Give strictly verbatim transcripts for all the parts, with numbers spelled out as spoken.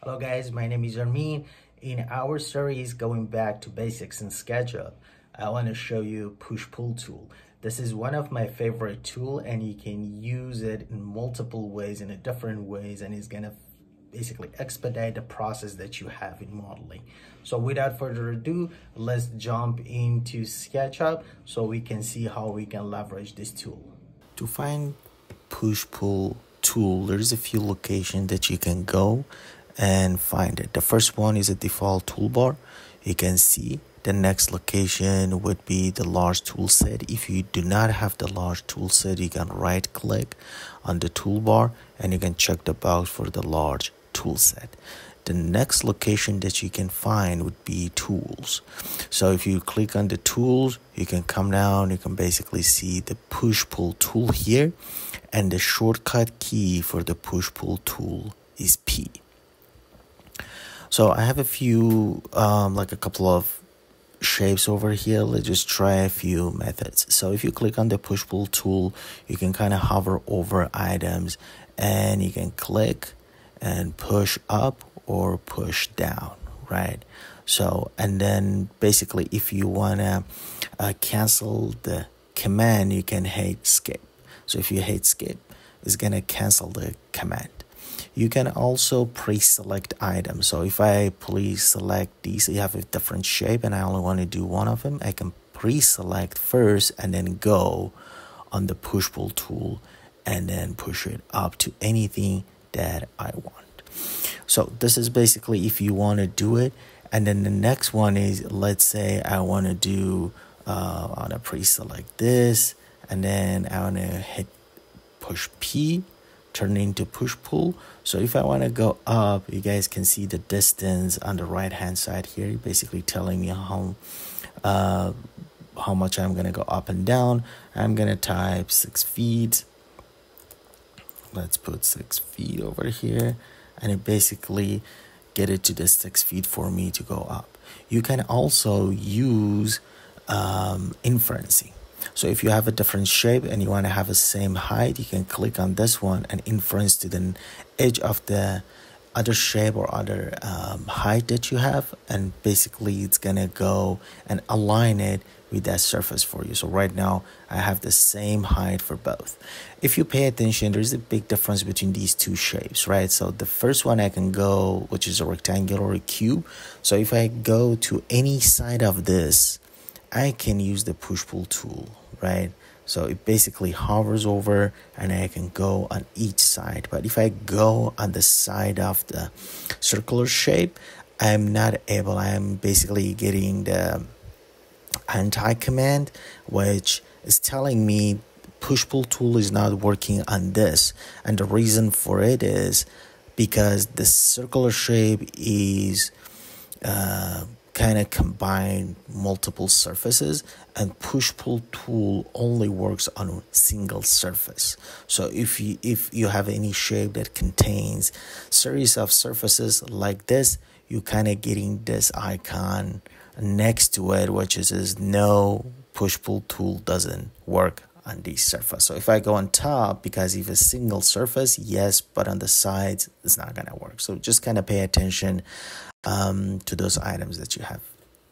Hello guys, my name is Armin. In our series going back to basics in SketchUp, I want to show you push-pull tool. This is one of my favorite tool and you can use it in multiple ways, in a different ways, and it's gonna basically expedite the process that you have in modeling. So without further ado, let's jump into SketchUp so we can see how we can leverage this tool. To find push-pull tool, there's a few locations that you can go and find it. The first one is a default toolbar. You can see the next location would be the large tool set. If you do not have the large tool set, you can right click on the toolbar and you can check the box for the large tool set. The next location that you can find would be tools. So if you click on the tools, you can come down, you can basically see the push-pull tool here, and the shortcut key for the push-pull tool is P. So I have a few, um, like a couple of shapes over here. Let's just try a few methods. So if you click on the push pull tool, you can kind of hover over items and you can click and push up or push down, right? So, and then basically if you want to uh, cancel the command, you can hit skip. So if you hit skip, it's going to cancel the command. You can also pre-select items. So if I pre-select these, you have a different shape and I only want to do one of them, I can pre-select first and then go on the push-pull tool and then push it up to anything that I want. So this is basically if you want to do it. And then the next one is, let's say I want to do, uh, I want to pre-select this and then I want to hit push P, turn into push-pull. So if I want to go up, you guys can see the distance on the right hand side here, basically telling me how uh, how much I'm going to go up and down. I'm going to type six feet. Let's put six feet over here and it basically get it to the six feet for me to go up. You can also use um, inferencing. So if you have a different shape and you want to have the same height, you can click on this one and inference to the edge of the other shape or other um, height that you have. And basically it's going to go and align it with that surface for you. So right now I have the same height for both. If you pay attention, there's a big difference between these two shapes, right? So the first one I can go, which is a rectangular or a cube. So if I go to any side of this, I can use the push-pull tool, right? So it basically hovers over and I can go on each side. But if I go on the side of the circular shape, I'm not able, I'm basically getting the anti-command, which is telling me push-pull tool is not working on this. And the reason for it is because the circular shape is uh, kind of combine multiple surfaces and push-pull tool only works on a single surface. So if you if you have any shape that contains series of surfaces like this, you're kind of getting this icon next to it, which is, is no, push-pull tool doesn't work on this surface. So if I go on top, because if a single surface, yes, but on the sides, it's not gonna work. So just kind of pay attention um, to those items that you have.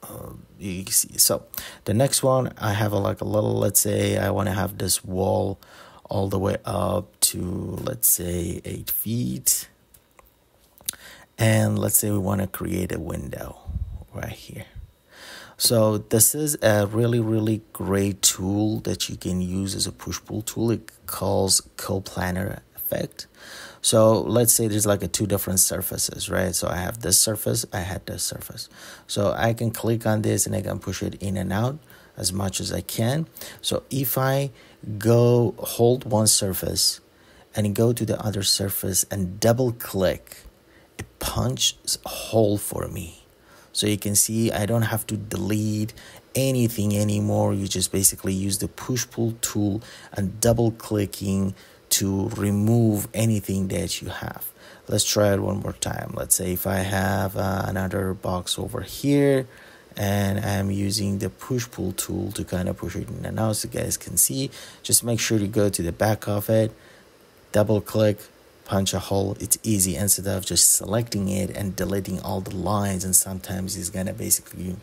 Uh, you see. So the next one, I have a, like a little, let's say I wanna have this wall all the way up to, let's say eight feet. And let's say we wanna create a window right here. So this is a really, really great tool that you can use as a push-pull tool. It calls coplanar effect. So let's say there's like a two different surfaces, right? So I have this surface, I had this surface. So I can click on this and I can push it in and out as much as I can. So if I go hold one surface and go to the other surface and double click, it punches a hole for me. So you can see I don't have to delete anything anymore. You just basically use the push-pull tool and double clicking to remove anything that you have. Let's try it one more time. Let's say if I have uh, another box over here and I'm using the push-pull tool to kind of push it in and out, so you guys can see, just make sure you go to the back of it, double click, punch a hole. It's easy instead of just selecting it and deleting all the lines. And sometimes it's gonna basically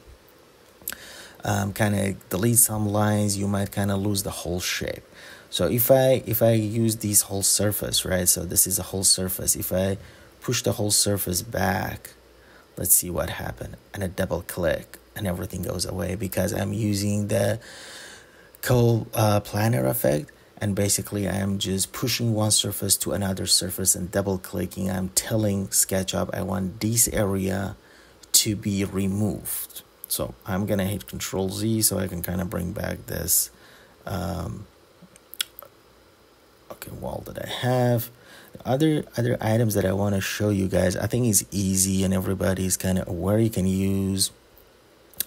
um, kind of delete some lines. You might kind of lose the whole shape. So if I if I use this whole surface, right? So this is a whole surface. If I push the whole surface back, let's see what happened. And a double click and everything goes away because I'm using the co uh, planar effect. And basically I am just pushing one surface to another surface and double clicking. I'm telling SketchUp I want this area to be removed. So I'm gonna hit Control Z so I can kind of bring back this um, okay wall that I have. Other other items that I want to show you guys, I think it's easy and everybody's kind of aware. You can use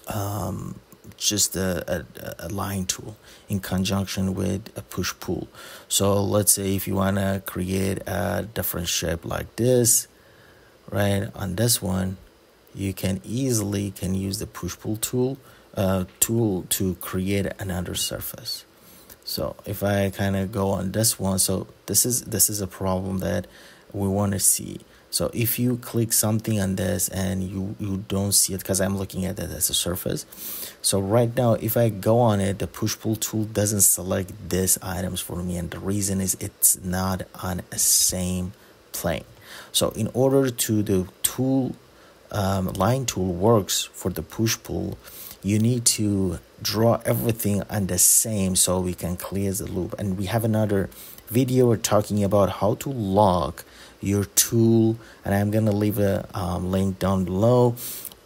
um, just a, a, a line tool in conjunction with a push pull. So let's say if you want to create a different shape like this, right? On this one, you can easily can use the push pull tool uh, tool to create another surface. So if I kind of go on this one, so this is this is a problem that we want to see. So if you click something on this and you, you don't see it because I'm looking at it as a surface. So right now, if I go on it, the push-pull tool doesn't select these items for me. And the reason is it's not on a same plane. So in order to the tool, um, line tool works for the push-pull, you need to draw everything on the same so we can clear the loop. And we have another video we're talking about how to lock your tool, and I'm gonna leave a um, link down below,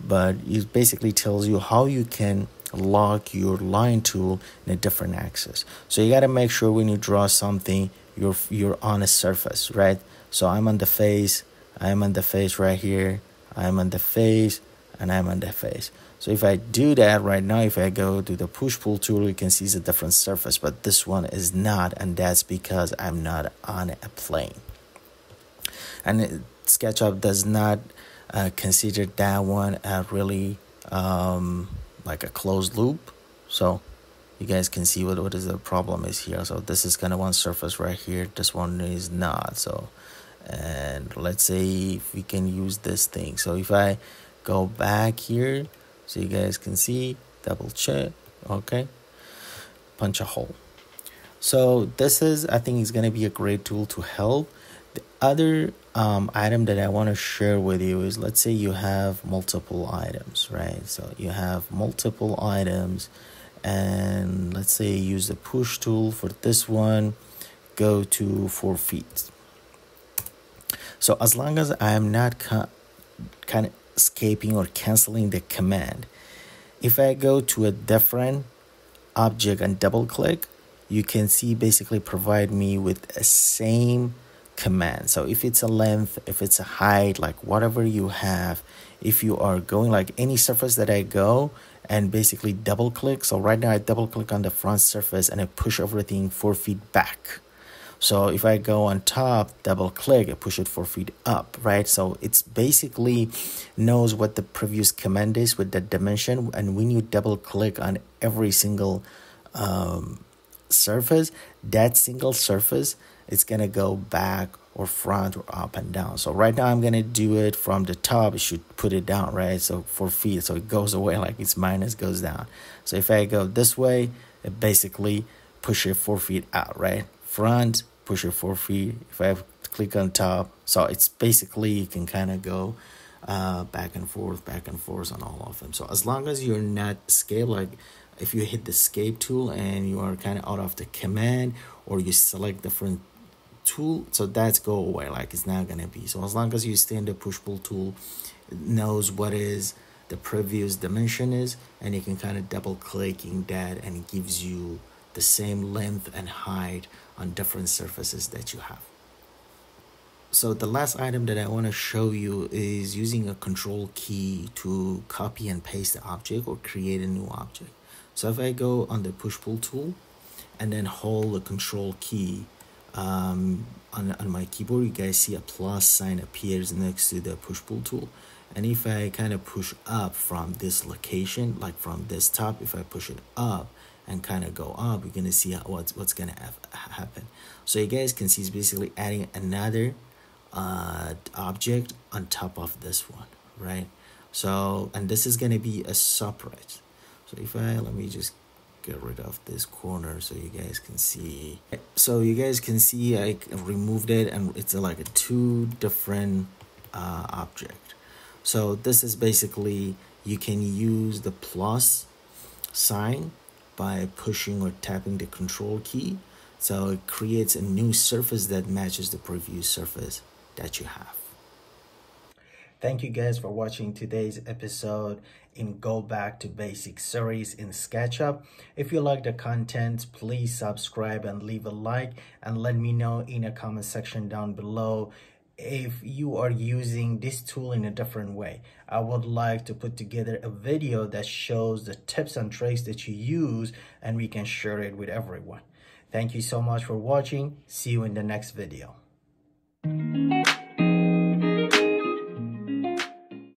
but it basically tells you how you can lock your line tool in a different axis. So you got to make sure when you draw something, you're you're on a surface, right? So I'm on the face, I'm on the face right here, I'm on the face, and I'm on the face. So if I do that right now, if I go to the push-pull tool, you can see it's a different surface, but this one is not, and that's because I'm not on a plane. And it, SketchUp does not uh, consider that one a really um, like a closed loop. So you guys can see what, what is the problem is here. So this is kind of one surface right here. This one is not. So, and let's say if we can use this thing. So if I go back here, so you guys can see, double check, okay, punch a hole. So this is, I think is gonna be a great tool to help. The other um, item that I wanna share with you is, let's say you have multiple items, right? So you have multiple items, and let's say you use the push tool for this one, go to four feet. So as long as I am not kind of escaping or canceling the command, if I go to a different object and double click, you can see basically provide me with a same command. So if it's a length, if it's a height, like whatever you have, if you are going like any surface that I go and basically double click. So right now I double click on the front surface and I push everything four feet back. So if I go on top, double click, I push it four feet up, right? So it's basically knows what the previous command is with that dimension. And when you double click on every single um, surface, that single surface, it's gonna go back or front or up and down. So right now I'm gonna do it from the top. It should put it down, right? So four feet, so it goes away, like it's minus goes down. So if I go this way, it basically push it four feet out, right? Front, push it four feet. If I click on top, so it's basically you can kind of go uh, back and forth, back and forth on all of them. So as long as you're not escape, like if you hit the escape tool and you are kind of out of the command or you select different tool, so that's go away, like it's not gonna be. So as long as you stay in the push pull tool, it knows what is the previous dimension is, and you can kind of double clicking that, and it gives you the same length and height on different surfaces that you have. So the last item that I want to show you is using a control key to copy and paste the object or create a new object. So if I go on the push-pull tool and then hold the control key um, on, on my keyboard, you guys see a plus sign appears next to the push-pull tool. And if I kind of push up from this location, like from this top, if I push it up, and kind of go up, you're gonna see how, what's what's gonna ha happen. So you guys can see it's basically adding another uh, object on top of this one, right? So, and this is gonna be a separate. So if I, let me just get rid of this corner so you guys can see. So you guys can see I removed it, and it's like a two different uh, object. So this is basically, you can use the plus sign by pushing or tapping the control key. So it creates a new surface that matches the previous surface that you have. Thank you guys for watching today's episode in Go Back to Basics series in SketchUp. If you like the content, please subscribe and leave a like, and let me know in a comment section down below if you are using this tool in a different way. I would like to put together a video that shows the tips and tricks that you use, and we can share it with everyone. Thank you so much for watching. See you in the next video.